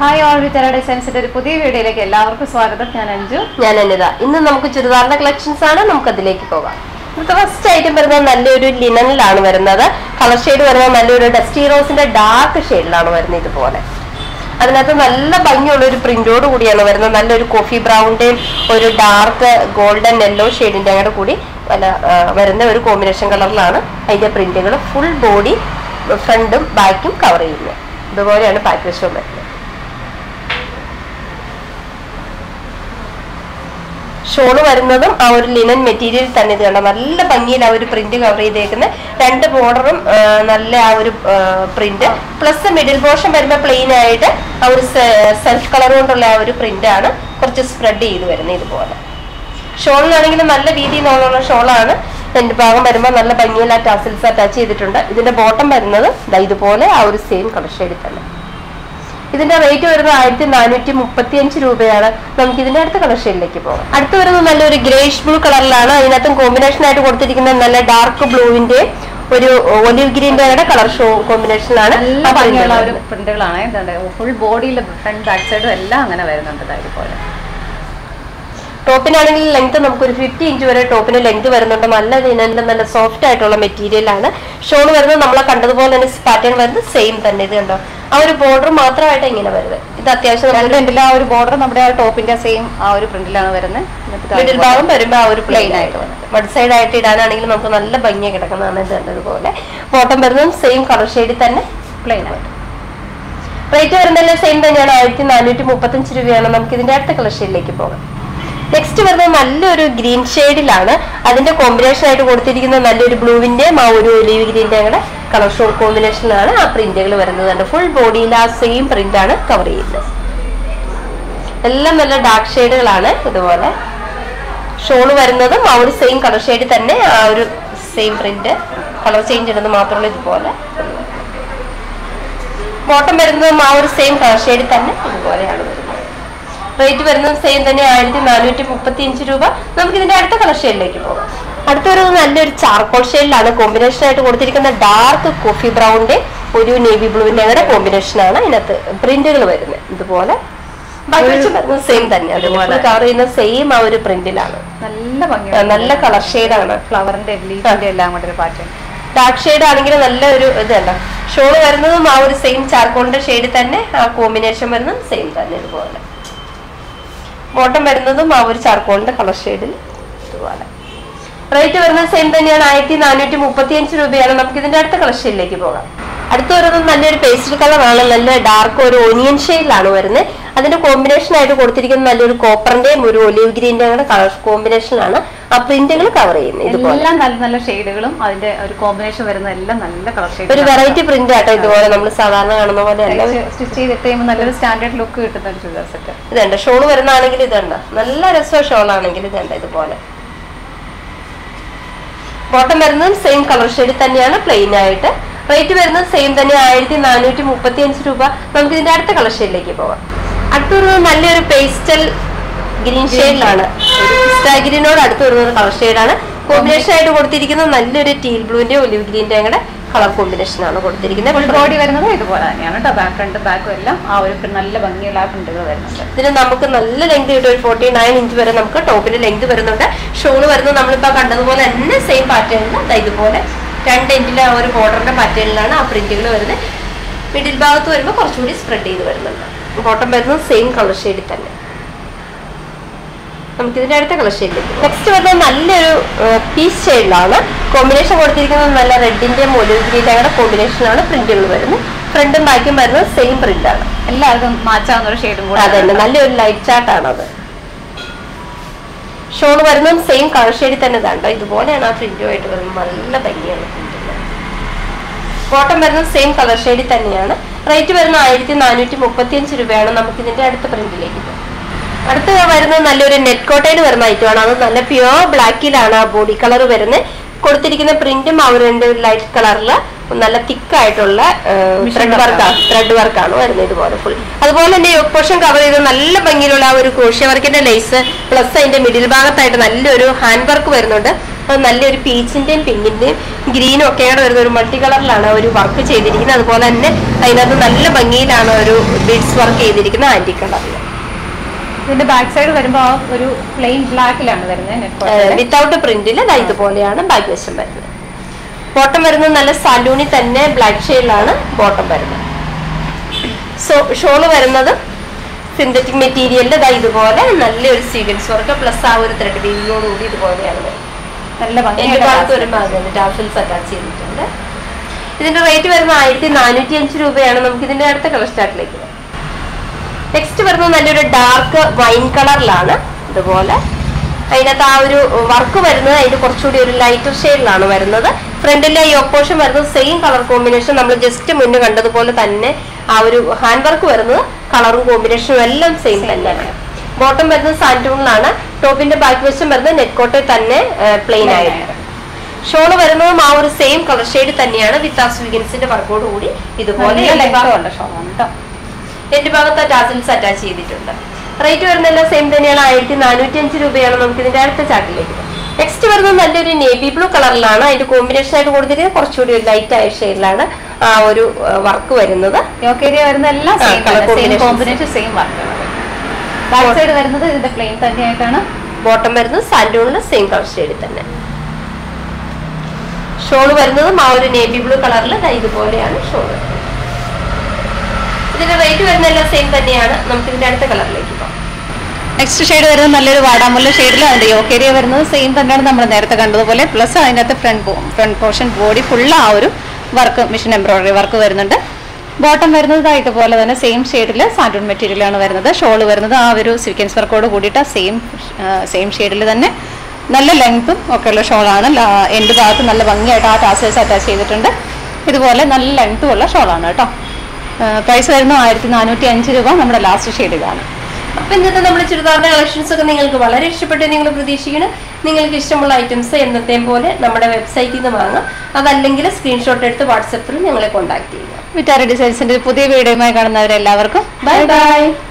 Hi all, we are sensitive to the Pudi video. We are going to show you the collections. The first item is a linen color shade, a dusty rose in a dark shade. Another print a coffee brown, a dark golden yellow shade. A combination color printing full body, front and back covering. The body and package. Shown our linen material printing and border print plus the middle portion plain our self color print spread shawl and tassels attached bottom our same color shade. This is the rate of 935 rupees. We will use the color shade. This is a grayish blue color. This is a combination of dark blue and olive green color combination. Full body front backside. Top length is 50 inches. Top length is soft material. Shown pattern same. Our border matra at Ingina. That's our border, our top in the same our print lana. Little bound, our plain item. But side I did an angle of another banya. Bottom burden, same color shade than plain. Right here and the same than the color shade like a next, we have a green shade. That is a combination of blue and olive green color shade combination. The full body is the same print. All dark shades are the same color shade. Same print. Color change is the bottom is the same color shade. Right, we are saying that we have to use the color shade. We have charcoal shade, a combination of dark coffee brown and navy blue combination. Print the same color shade. Flower and dark shade is same charcoal shade combination same. Bottom is charcoal color shade. Right over the same thing, color shade. That is a dark onion shade. That is a combination of copper and olive green combination. A printing cover in it. All shades are combination of color shades. But variety print at the standard look. Then the shoulder and the bottom same color shade than plain night. Right the same than 1935 rupees. Color shade pastel. Green shade sky green or other color shade combination I teal blue and olive green color combination body back print 49 inch top length shown same pattern 10 inch border pattern middle bath spread bottom same color shade. Next, we have a peach shade. Combination of red and olive green combination of print. Front and back is the same print. That's a light chart. Shown the same color shade. Bottom is the same color shade. Right, we अर्थात् वैरना नल्ले net coated वरना इतो pure black body color वैरने print light color thick thread work full. Portion cover crochet work plus middle hand work നല്ലൊരു പീച്ചിന്റെയും പിങ്കിന്റെയും ഗ്രീനും ഒക്കെയാണ് വരുന്ന ഒരു multi കളറിലാണ് ഒരു വർക്ക് ചെയ്തിരിക്കുന്നത്. അതുപോലെ തന്നെ അതിനകത്ത് നല്ല ഭംഗിയിലാണ് ഒരു ബീഡ്സ് വർക്ക് ചെയ്തിരിക്കുന്നത് ആന്റി കളറിൽ. ഇതിന്റെ ബാക്ക് സൈഡ് വരുമ്പോൾ ഒരു പ്ലെയിൻ ബ്ലാക്കിലാണ് വരുന്നത്, വിത്തൗട്ട് പ്രിന്റിൽ. അത് ഇതുപോലെയാണ് ബാക്ക് വശം വരുന്നത്. ബോട്ടം വരുന്നത് നല്ല സലൂണിൽ തന്നെ ബ്ലാക്ക് ഷെയ്ഡിലാണ് ബോട്ടം വരുന്നത്. സോ ഷോള് വരുന്നത് സിന്തറ്റിക് മെറ്റീരിയലിന്റെ ഇതാ ഇതുപോലെ നല്ലൊരു സീക്വൻസ് വർക്ക് പ്ലസ് ആ ഒരു ത്രെഡ് വീവിയോടുകൂടി ഇതുപോലെയാണ് വരുന്നത്. നല്ല ഭാഗത്ത് വരുമ്പോൾ അതാണ് ടാഫിൽസ് അറ്റാച്ച് ചെയ്തിട്ടുണ്ട്. ഇതിന്റെ റേറ്റ് വരുന്നത് 1405 രൂപയാണ്. നമുക്ക് ഇതിന്റെ അടുത്ത കളർ സ്റ്റാർട്ടിലേക്ക് വരാം. നെക്സ്റ്റ് വരുന്നത് നല്ലൊരു ഡാർക്ക് വൈൻ കളറിലാണ്. ഇതുപോലെ അതിനകത്ത് ആ ഒരു വർക്ക് വരുന്നത് അതിന് കുറച്ചുകൂടി ഒരു ലൈറ്റർ ഷെയ്ഡിലാണ് വരുന്നത്. ഫ്രണ്ടിലെ ഈ ഓപ്പോഷൻ വരുന്നത് സെയിം കളർ കോമ്പിനേഷൻ, നമ്മൾ ജസ്റ്റ് മുന്നേ കണ്ടതുപോലെ തന്നെ ആ ഒരു ഹാൻഡ് വർക്ക് വരുന്നത് കളറും കോമ്പിനേഷനും എല്ലാം സെയിം തന്നെയാണ്. ബോട്ടം വരുന്നത് സാൻഡൂണിലാണ്. ടോപ്പിന്റെ ബാക്ക് വശം വരുന്നത് നെറ്റ്കോട്ടിൽ തന്നെ പ്ലെയിൻ ആയിരുന്നു. ഷോള് വരുന്നതും ആ ഒരു സെയിം കളർ ഷെയ്ഡ് തന്നെയാണ്, വിത്ത് ആ സ്വീഗൻസിന്റെ വർക്കോട് കൂടി ഇതുപോലെ എന്റെ ഭാഗത്ത് ടാസൽസ് അറ്റാച്ച് ചെയ്തിട്ടുണ്ട്. റേറ്റ് വരുന്നതെല്ലാം സെയിം തന്നെയാണ്, 1405 രൂപയാണ്. നമുക്ക് ഇതിന്റെ അടുത്ത ചാർട്ടിലേക്ക്. നെക്സ്റ്റ് വരുന്നത് നല്ലൊരു നേവി ബ്ലൂ കളറിലാണ്. അതിന്റെ കോമ്പിനേഷൻ ആയിട്ട് കൊടുത്തിരിക്കുന്നത് കുറച്ചുകൂടി ഒരു ലൈറ്റ് ആയ ഷെയ്ഡിലാണ് ആ ഒരു വർക്ക് വരുന്നത്. ബോട്ടം വരുന്നത് സാൻഡൂണിന് സെയിം കളർ ഷെയ്ഡിൽ തന്നെ. ഷോൾ വരുന്നതും ആ ഒരു നേവി ബ്ലൂ കളറിൽ ഇതുപോലെയാണ് ഷോൾ വരുന്നത്. ഇതിന്റെ റേറ്റ് വരുന്നതെല്ലാം സെയിം തന്നെയാണ്. നമുക്ക് ഇതിന്റെ അടുത്ത കളറിലേക്ക് പോകാം. നെക്സ്റ്റ് ഷെയ്ഡ് വരുന്നത് നല്ലൊരു വാടാമുള്ള ഷെയ്ഡിലാണ്. യോക്കേരിയ വരുന്നത് സെയിം തന്നെയാണ് നമ്മൾ നേരത്തെ കണ്ടതുപോലെ. പ്ലസ് അതിനകത്ത് ഫ്രണ്ട് പോർഷൻ ബോഡി ഫുള്ള് ആ ഒരു വർക്ക് മെഷീൻ എംബ്രോയിഡറി വർക്ക് വരുന്നുണ്ട്. ബോട്ടം വരുന്നതായിട്ട് പോലെ തന്നെ സെയിം ഷെയ്ഡിൽ സാൻഡൂൺ മെറ്റീരിയലാണ് വരുന്നത്. ഷോൾ വരുന്നത് ആ ഒരു സീക്വൻസ് വർക്കോട് കൂടിയിട്ട് സെയിം ഷെയ്ഡിൽ തന്നെ നല്ല ലെങ്ത്തും ഒക്കെയുള്ള ഷോളാണ്. എൻ്റെ ഭാഗത്ത് നല്ല ഭംഗിയായിട്ട് ആ ടാസേഴ്സ് അറ്റാച്ച് ചെയ്തിട്ടുണ്ട്. ഇതുപോലെ നല്ല ലെങ്ത്തും ഉള്ള ഷോളാണ് കേട്ടോ. പ്രൈസ് വരുന്നത് 1405 രൂപ. നമ്മുടെ ലാസ്റ്റ് ഷെയ്ഡിലാണ്. അപ്പം ഇന്നത്തെ നമ്മുടെ ചുരിദാറിന്റെ കളക്ഷൻസ് ഒക്കെ നിങ്ങൾക്ക് വളരെ ഇഷ്ടപ്പെട്ട് നിങ്ങൾ പ്രതീക്ഷിക്കണം. നിങ്ങൾക്ക് ഇഷ്ടമുള്ള ഐറ്റംസ് എന്നത്തെയും പോലെ നമ്മുടെ വെബ്സൈറ്റിൽ നിന്ന് വാങ്ങാം, അതല്ലെങ്കിൽ സ്ക്രീൻഷോട്ട് എടുത്ത് വാട്സപ്പിൽ ഞങ്ങളെ കോൺടാക്ട് ചെയ്യുക. വിറ്റാര ഡിസൈൻസിന്റെ പുതിയ വീഡിയോയുമായി കാണുന്നവരെല്ലാവർക്കും ബൈ ബൈ.